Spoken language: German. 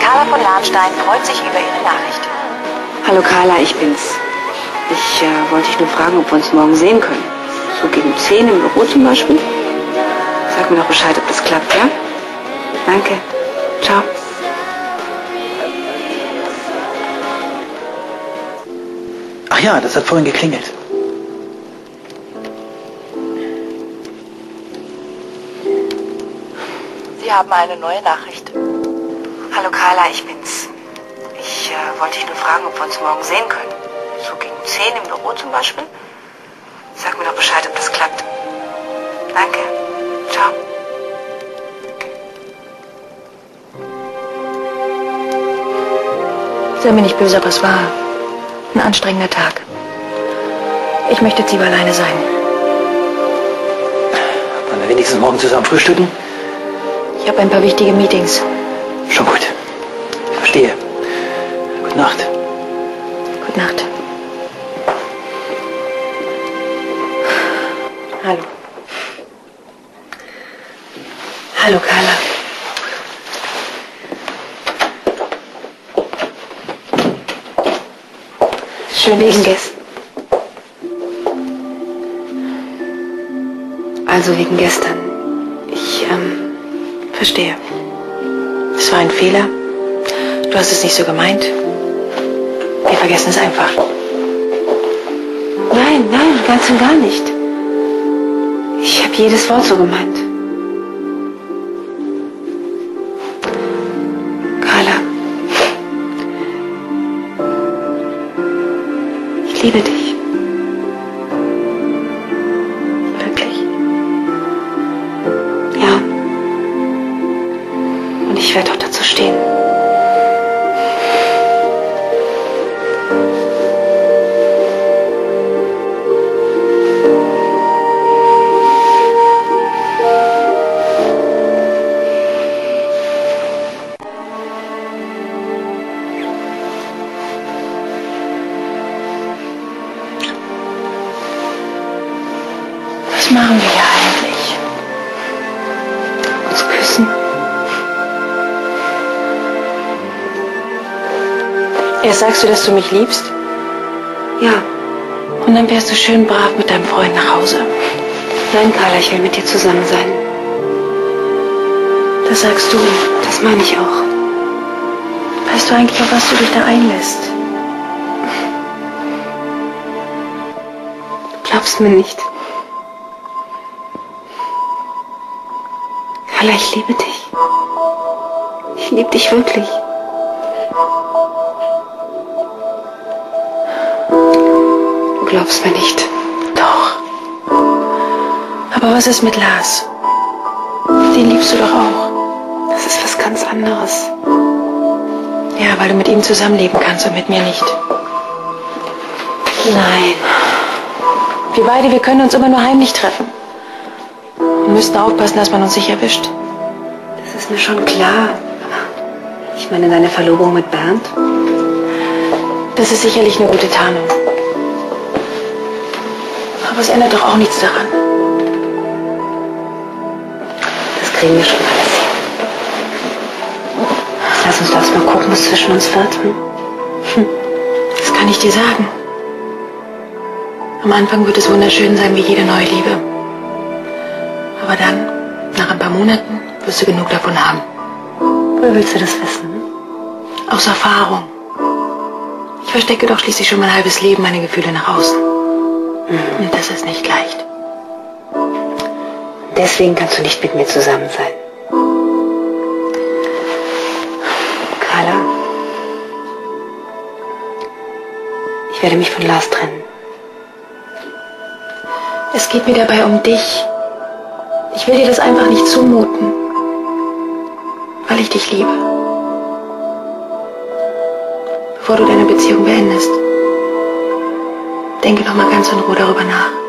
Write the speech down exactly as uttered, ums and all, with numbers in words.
Carla von Lahnstein freut sich über Ihre Nachricht. Hallo Carla, ich bin's. Ich äh, wollte dich nur fragen, ob wir uns morgen sehen können. So gegen zehn im Büro zum Beispiel. Sag mir doch Bescheid, ob das klappt, ja? Danke. Ciao. Ach ja, das hat vorhin geklingelt. Sie haben eine neue Nachricht. Hallo Carla, ich bin's. Ich äh, wollte dich nur fragen, ob wir uns morgen sehen können. So gegen zehn im Büro zum Beispiel. Sag mir doch Bescheid, ob das klappt. Danke. Ciao. Sei mir nicht böse, aber es war ein anstrengender Tag. Ich möchte jetzt lieber alleine sein. Wollen wir wenigstens morgen zusammen frühstücken? Ich habe ein paar wichtige Meetings. Schon gut. Verstehe. Gute Nacht. Gute Nacht. Hallo. Hallo, Carla. Schön wegen gestern. Also wegen gestern. Ich, ähm, verstehe. Es war ein Fehler. Du hast es nicht so gemeint. Wir vergessen es einfach. Nein, nein, ganz und gar nicht. Ich habe jedes Wort so gemeint. Carla. Ich liebe dich. Wirklich. Ja. Und ich werde auch dazu stehen. Was machen wir hier eigentlich? Uns küssen? Erst sagst du, dass du mich liebst? Ja. Und dann wärst du schön brav mit deinem Freund nach Hause. Nein, Carla, ich will mit dir zusammen sein. Das sagst du, das meine ich auch. Weißt du eigentlich, auf was du dich da einlässt? Du glaubst mir nicht. Carla, ich liebe dich. Ich liebe dich wirklich. Du glaubst mir nicht. Doch. Aber was ist mit Lars? Den liebst du doch auch. Das ist was ganz anderes. Ja, weil du mit ihm zusammenleben kannst und mit mir nicht. Nein. Wir beide, wir können uns immer nur heimlich treffen. Wir müssen aufpassen, dass man uns nicht erwischt. Das ist mir schon klar. Aber ich meine deine Verlobung mit Bernd. Das ist sicherlich eine gute Tarnung. Aber es ändert doch auch nichts daran. Das kriegen wir schon alles hin. Lass uns erst mal gucken, was zwischen uns wird. Hm. Das kann ich dir sagen. Am Anfang wird es wunderschön sein wie jede neue Liebe. Aber dann, nach ein paar Monaten, wirst du genug davon haben. Woher willst du das wissen? Aus Erfahrung. Ich verstecke doch schließlich schon mein halbes Leben meine Gefühle nach außen. Mhm. Und das ist nicht leicht. Deswegen kannst du nicht mit mir zusammen sein. Carla, ich werde mich von Lars trennen. Es geht mir dabei um dich. Ich will dir das einfach nicht zumuten, weil ich dich liebe. Bevor du deine Beziehung beendest, denke noch mal ganz in Ruhe darüber nach.